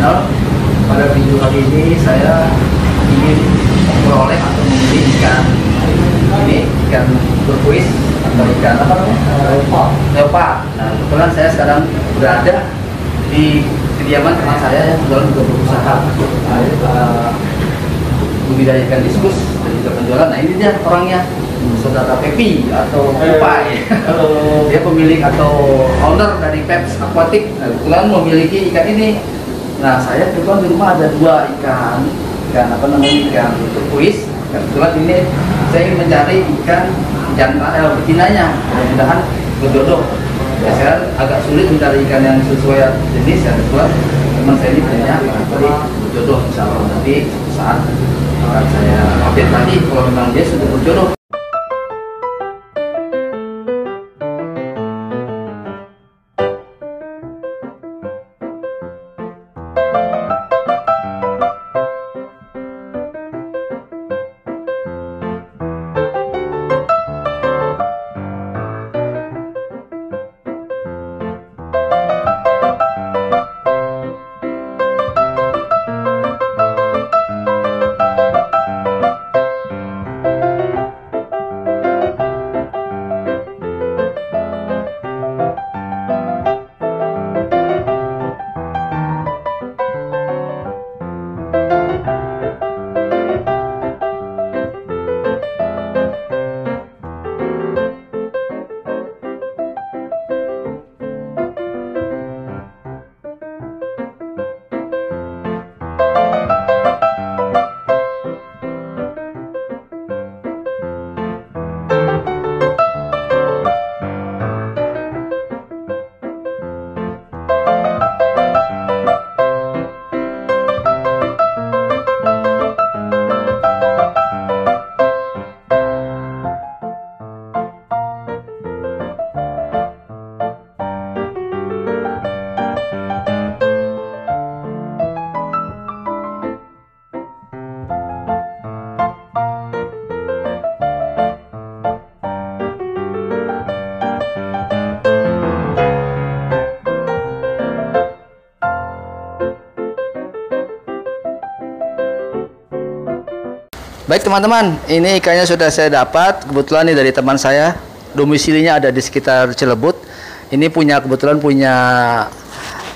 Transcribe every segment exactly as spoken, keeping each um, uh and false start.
channel. Pada video kali ini saya ingin memperoleh atau memilih ikan ini, ikan turquoise atau ikan apa namanya? Leopard. Leopard. Nah, kebetulan saya sekarang berada di kediaman teman saya yang kebetulan juga berusaha uh, membidayakan diskus dan juga penjualan. Nah, ini dia orangnya, saudara Pepi atau Kupai. Dia pemilik atau owner dari Peps Aquatic. Nah, kebetulan memiliki ikan ini. Nah, saya kebetulan di rumah ada dua ikan, ikan apa namanya, ikan turquoise. Kebetulan ini saya ingin mencari ikan jantan eh, betinanya, mudah-mudahan berjodoh. Ya, saya agak sulit mencari ikan yang sesuai jenis ya, kebetulan teman saya ini punya barangkali berjodoh insya Allah. Tapi saat akan saya update lagi kalau memang dia sudah berjodoh. Baik teman-teman, ini ikannya sudah saya dapat. Kebetulan ini dari teman saya, domisilinya ada di sekitar Cilebut. Ini punya, kebetulan punya,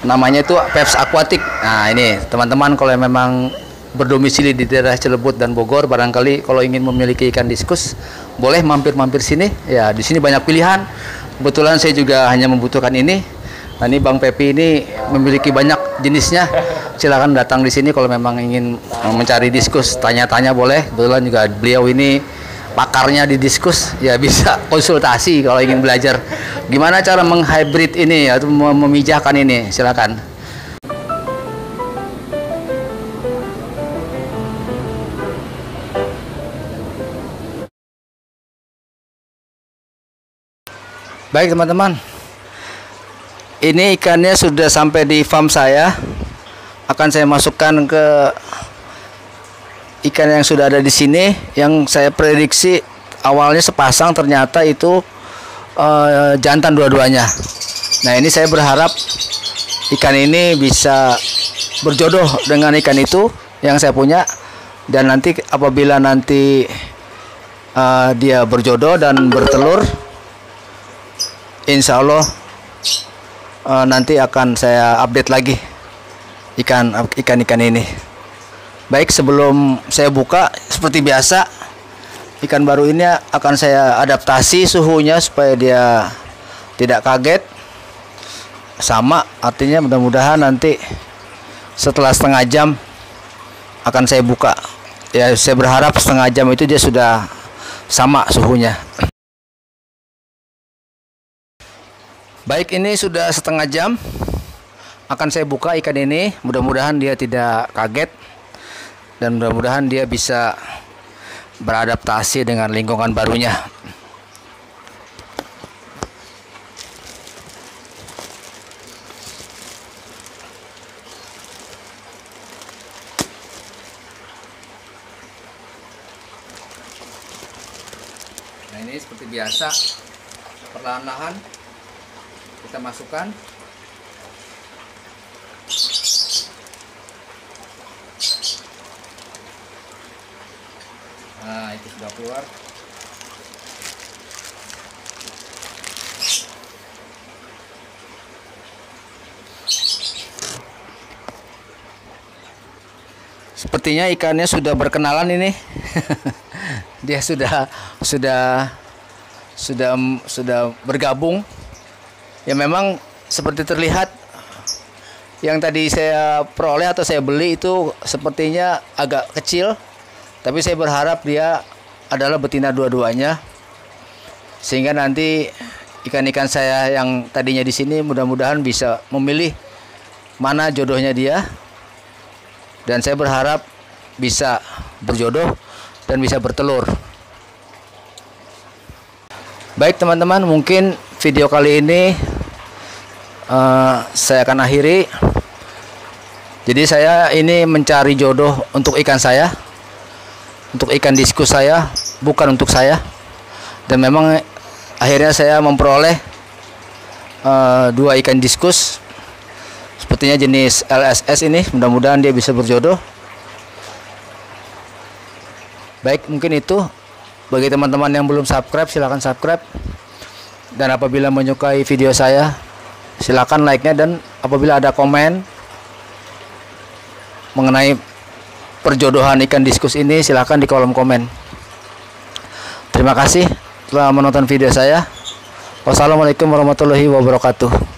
namanya itu Peps Aquatic. Nah ini teman-teman, kalau memang berdomisili di daerah Cilebut dan Bogor, barangkali kalau ingin memiliki ikan diskus, boleh mampir-mampir sini. Ya, di sini banyak pilihan. Kebetulan saya juga hanya membutuhkan ini. Nah, ini Bang Pepi ini memiliki banyak jenisnya. Silakan datang di sini kalau memang ingin mencari diskus, tanya-tanya boleh. Kebetulan juga beliau ini pakarnya di diskus, ya bisa konsultasi kalau ingin belajar gimana cara menghybrid ini atau memijahkan ini. Silakan. Baik teman-teman, ini ikannya sudah sampai di farm saya. Akan saya masukkan ke ikan yang sudah ada di sini, yang saya prediksi awalnya sepasang, ternyata itu uh, jantan dua-duanya. Nah, ini saya berharap ikan ini bisa berjodoh dengan ikan itu yang saya punya, dan nanti apabila nanti uh, dia berjodoh dan bertelur, insya Allah uh, nanti akan saya update lagi ikan ikan ikan ini. Baik, sebelum saya buka seperti biasa, ikan baru ini akan saya adaptasi suhunya supaya dia tidak kaget. Sama artinya mudah-mudahan nanti setelah setengah jam akan saya buka. Ya, saya berharap setengah jam itu dia sudah sama suhunya. Baik, ini sudah setengah jam. Akan saya buka ikan ini, mudah-mudahan dia tidak kaget dan mudah-mudahan dia bisa beradaptasi dengan lingkungan barunya. Nah, ini seperti biasa, perlahan-lahan kita masukkan. keluar. Sepertinya ikannya sudah berkenalan ini. Dia sudah sudah sudah sudah bergabung. Ya memang seperti terlihat yang tadi saya peroleh atau saya beli itu sepertinya agak kecil. Tapi saya berharap dia adalah betina dua-duanya. Sehingga nanti ikan-ikan saya yang tadinya di sini mudah-mudahan bisa memilih mana jodohnya dia. Dan saya berharap bisa berjodoh dan bisa bertelur. Baik teman-teman, mungkin video kali ini uh, saya akan akhiri. Jadi saya ini mencari jodoh untuk ikan saya, untuk ikan diskus saya, bukan untuk saya. Dan memang akhirnya saya memperoleh uh, dua ikan diskus. Sepertinya jenis L S S ini, mudah-mudahan dia bisa berjodoh. Baik, mungkin itu. Bagi teman-teman yang belum subscribe, silahkan subscribe. Dan apabila menyukai video saya, silahkan like-nya. Dan apabila ada komen mengenai perjodohan ikan diskus ini, silahkan di kolom komen. Terima kasih telah menonton video saya. Wassalamualaikum warahmatullahi wabarakatuh.